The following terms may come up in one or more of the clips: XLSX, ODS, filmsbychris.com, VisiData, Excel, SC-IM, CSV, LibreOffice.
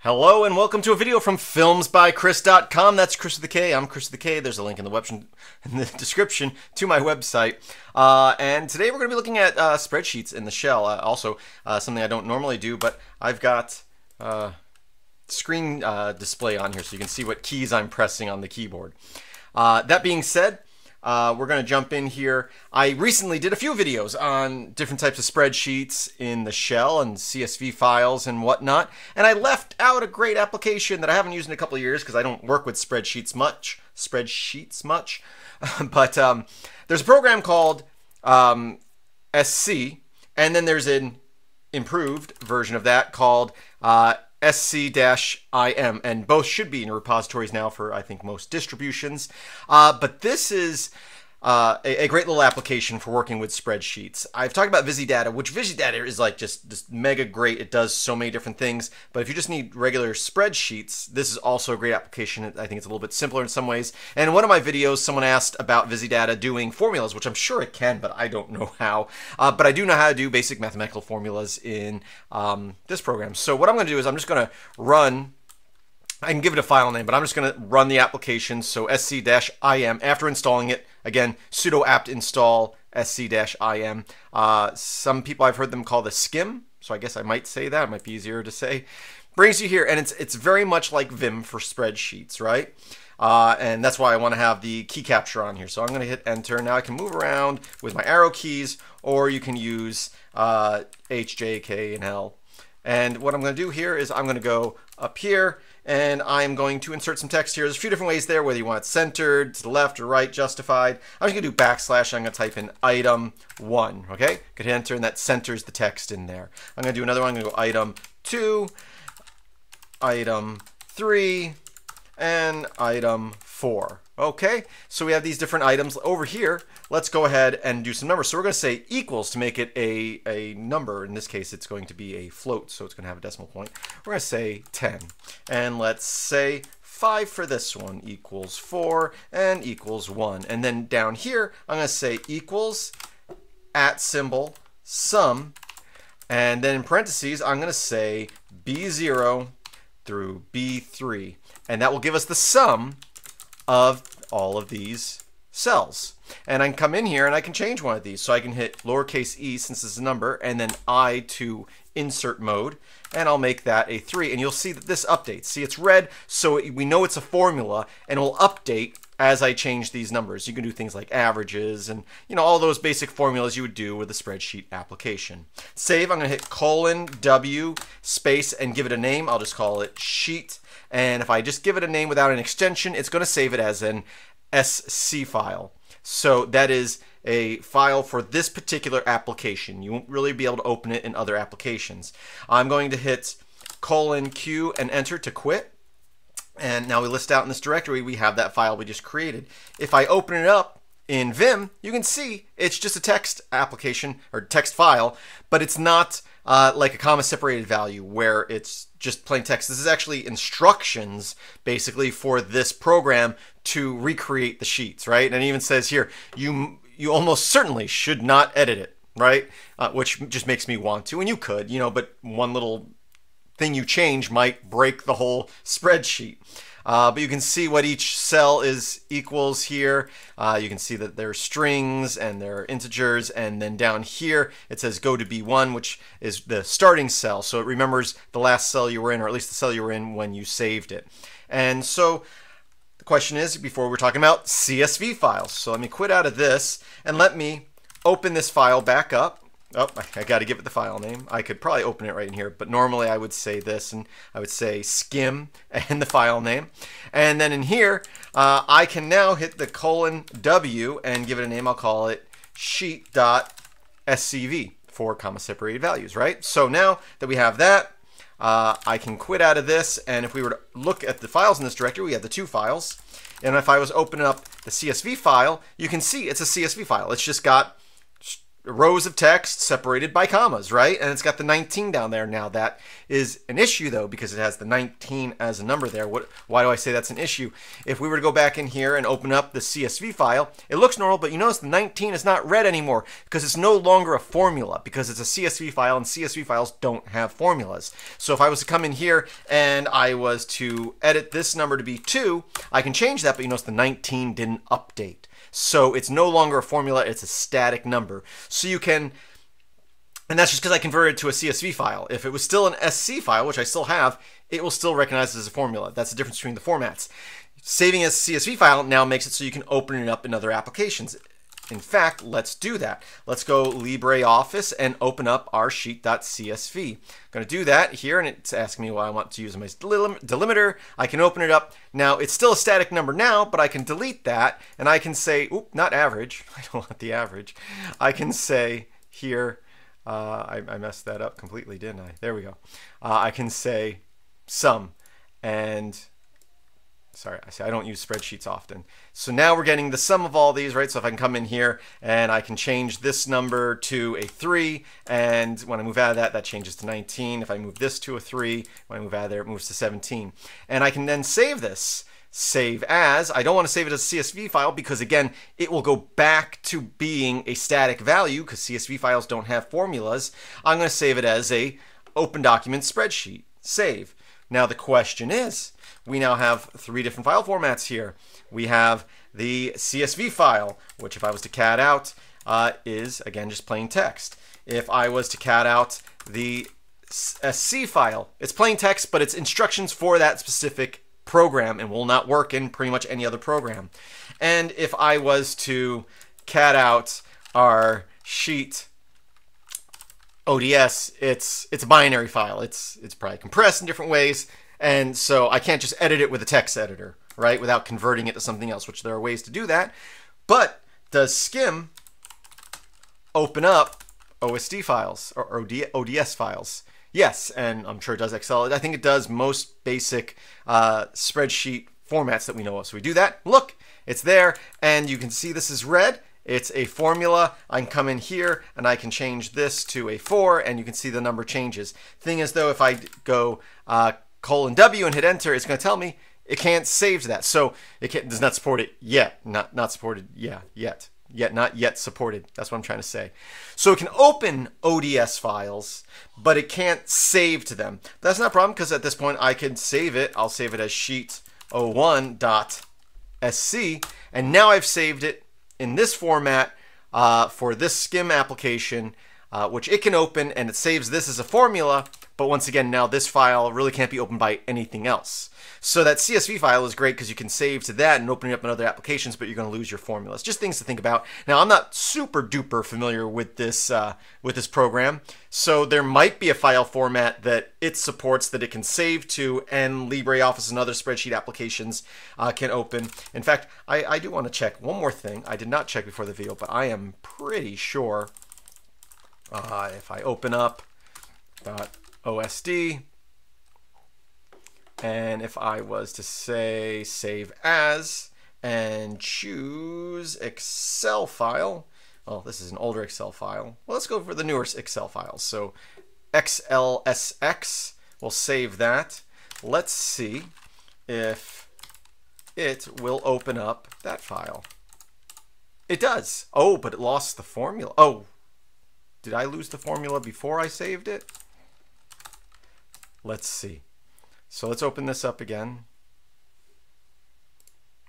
Hello and welcome to a video from filmsbychris.com. That's Chris with a K. I'm Chris with a K. There's a link in the description to my website. And today we're going to be looking at spreadsheets in the shell. Also, something I don't normally do, but I've got screen display on here so you can see what keys I'm pressing on the keyboard. That being said, we're going to jump in here. I recently did a few videos on different types of spreadsheets in the shell and CSV files and whatnot. And I left out a great application that I haven't used in a couple of years because I don't work with spreadsheets much. But there's a program called SC, and then there's an improved version of that called SC-IM, and both should be in repositories now for, I think, most distributions. But this is a great little application for working with spreadsheets. I've talked about VisiData, which VisiData is like just mega great. It does so many different things. But if you just need regular spreadsheets, this is also a great application. I think it's a little bit simpler in some ways. And in one of my videos, someone asked about VisiData doing formulas, which I'm sure it can, but I don't know how. But I do know how to do basic mathematical formulas in this program. So what I'm going to do is I'm just going to run. I can give it a file name, but I'm just going to run the application. So sc-im, after installing it, again, sudo apt install sc-im. Some people, I've heard them call this skim, so I guess I might say that. It might be easier to say. Brings you here, and it's very much like Vim for spreadsheets, right? And that's why I want to have the key capture on here. So I'm going to hit enter. Now I can move around with my arrow keys, or you can use H, J, K, and L. And what I'm going to do here is I'm going to go up here and I'm going to insert some text here. There's a few different ways there, whether you want it centered, to the left or right, justified. I'm just going to do backslash. I'm going to type in item 1. Okay, could hit enter and that centers the text in there. I'm going to do another one. I'm going to go item 2, item 3, and item 4. Okay, so we have these different items over here. Let's go ahead and do some numbers. So we're going to say equals to make it a number. In this case, it's going to be a float, so it's going to have a decimal point. We're going to say 10. And let's say 5 for this one, equals 4, and equals 1. And then down here, I'm going to say equals, @, sum. And then in parentheses, I'm going to say B0 through B3. And that will give us the sum of all of these cells. And I can come in here and I can change one of these. So I can hit lowercase e, since it's a number, and then I to insert mode, and I'll make that a 3. And you'll see that this updates. See, it's red, so we know it's a formula, and it will update as I change these numbers. You can do things like averages and, you know, all those basic formulas you would do with a spreadsheet application. Save, I'm going to hit :w space and give it a name. I'll just call it sheet. And if I just give it a name without an extension, it's going to save it as an SC file. So that is a file for this particular application. You won't really be able to open it in other applications. I'm going to hit :q and enter to quit. And now we list out in this directory, we have that file we just created. If I open it up in Vim, you can see it's just a text application or text file, but it's not like a comma separated value where it's just plain text. This is actually instructions basically for this program to recreate the sheets, right? And it even says here, you almost certainly should not edit it, right? Which just makes me want to, and you could, you know, but one little thing you change might break the whole spreadsheet. But you can see what each cell is equals here. You can see that there are strings and there are integers. And then down here, it says go to B1, which is the starting cell. So it remembers the last cell you were in, or at least the cell you were in when you saved it. And so the question is, before we're talking about CSV files. So let me quit out of this and let me open this file back up. Oh, I got to give it the file name. I could probably open it right in here, but normally I would say this, and I would say skim and the file name. And then in here, I can now hit the :w and give it a name. I'll call it sheet.scv for comma separated values, right? So now that we have that, I can quit out of this. And if we were to look at the files in this directory, we have the two files. And if I was opening up the CSV file, you can see it's a CSV file. It's just got rows of text separated by commas, right? And it's got the 19 down there. Now that is an issue though, because it has the 19 as a number there. Why do I say that's an issue? If we were to go back in here and open up the CSV file, it looks normal, but you notice the 19 is not red anymore because it's no longer a formula, because it's a CSV file, and CSV files don't have formulas. So if I was to come in here and I was to edit this number to be 2, I can change that, but you notice the 19 didn't update. So it's no longer a formula, it's a static number. So you can, and that's just because I converted it to a CSV file. If it was still an SC file, which I still have, it will still recognize it as a formula. That's the difference between the formats. Saving as a CSV file now makes it so you can open it up in other applications. In fact, let's do that. Let's go LibreOffice and open up our sheet.csv. I'm going to do that here, and it's asking me why I want to use my delimiter. I can open it up. Now, it's still a static number now, but I can delete that, and I can say, oop, not average. I don't want the average. I can say here, I messed that up completely, didn't I? There we go. I can say sum, and... sorry, I see I don't use spreadsheets often. So now we're getting the sum of all these, right? So if I can come in here and I can change this number to a 3, and when I move out of that, that changes to 19. If I move this to a 3, when I move out of there, it moves to 17. And I can then save this. Save as. I don't want to save it as a CSV file because, again, it will go back to being a static value because CSV files don't have formulas. I'm going to save it as a open document spreadsheet. Save. Now the question is, we now have 3 different file formats here. We have the CSV file, which if I was to cat out, is again just plain text. If I was to cat out the SC file, it's plain text, but it's instructions for that specific program and will not work in pretty much any other program. And if I was to cat out our sheet ODS, it's a binary file. It's probably compressed in different ways. And so I can't just edit it with a text editor, right? Without converting it to something else, which there are ways to do that. But does skim open up OSD files or ODS files? Yes, and I'm sure it does Excel. I think it does most basic spreadsheet formats that we know of. So we do that. Look, it's there. And you can see this is red. It's a formula. I can come in here and I can change this to a 4, and you can see the number changes. Thing is though, if I go :W and hit enter, it's going to tell me it can't save that. So it does not support it yet. Not supported. Yeah, yet. Yet, not yet supported. That's what I'm trying to say. So it can open ODS files, but it can't save to them. But that's not a problem because at this point I could save it. I'll save it as sheet01.sc, and now I've saved it in this format for this skim application, which it can open, and it saves this as a formula. But once again, now this file really can't be opened by anything else. So that CSV file is great because you can save to that and open it up in other applications, but you're going to lose your formulas. Just things to think about. Now, I'm not super duper familiar with this program, so there might be a file format that it supports that it can save to, and LibreOffice and other spreadsheet applications can open. In fact, I do want to check one more thing. I did not check before the video, but I am pretty sure if I open up OSD, and if I was to say save as and choose Excel file, well, this is an older Excel file. Well, let's go for the newer Excel files. So XLSX, we'll save that. Let's see if it will open up that file. It does. Oh, but it lost the formula. Oh, did I lose the formula before I saved it? Let's see. So let's open this up again.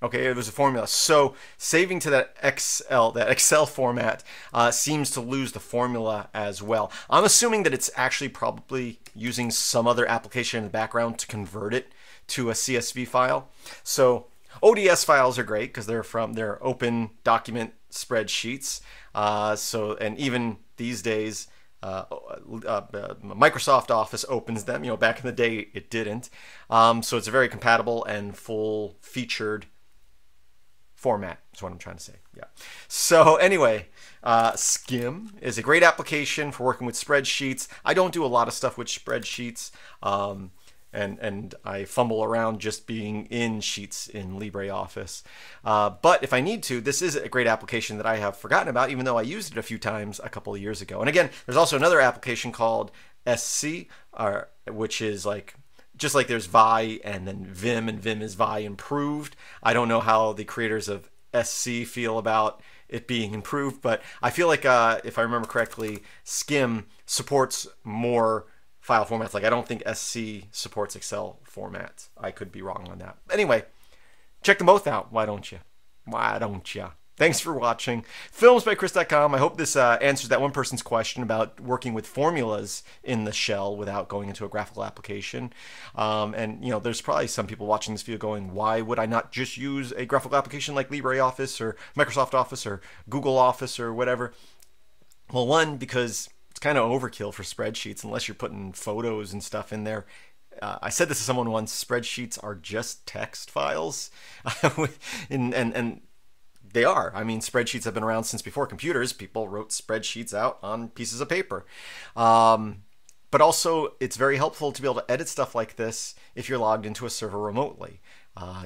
Okay, it was a formula. So saving to that Excel format seems to lose the formula as well. I'm assuming that it's actually probably using some other application in the background to convert it to a CSV file. So ODS files are great because they're open document spreadsheets. And even these days, Microsoft Office opens them. You know, back in the day it didn't. So it's a very compatible and full-featured format is what I'm trying to say. Yeah. So anyway, Skim is a great application for working with spreadsheets. I don't do a lot of stuff with spreadsheets. and I fumble around just being in Sheets in LibreOffice. But if I need to, this is a great application that I have forgotten about, even though I used it a few times a couple of years ago. And again, there's also another application called SC, which is like, just like there's Vi and then Vim, and Vim is Vi improved. I don't know how the creators of SC feel about it being improved, but I feel like if I remember correctly, SC-IM supports more file formats. Like I don't think SC supports Excel formats. I could be wrong on that. Anyway, check them both out. Why don't you? Why don't you? Thanks for watching. Filmsbychris.com. I hope this answers that one person's question about working with formulas in the shell without going into a graphical application. And you know, there's probably some people watching this video going, why would I not just use a graphical application like LibreOffice or Microsoft Office or Google Office or whatever? Well, one, because it's kind of overkill for spreadsheets unless you're putting photos and stuff in there. I said this to someone once, spreadsheets are just text files. and they are. I mean, spreadsheets have been around since before computers. People wrote spreadsheets out on pieces of paper. But also, it's very helpful to be able to edit stuff like this if you're logged into a server remotely.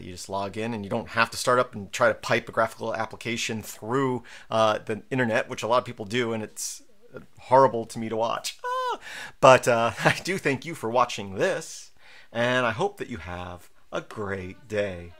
You just log in and you don't have to start up and try to pipe a graphical application through the internet, which a lot of people do, and it's horrible to me to watch. But I do thank you for watching this, and I hope that you have a great day.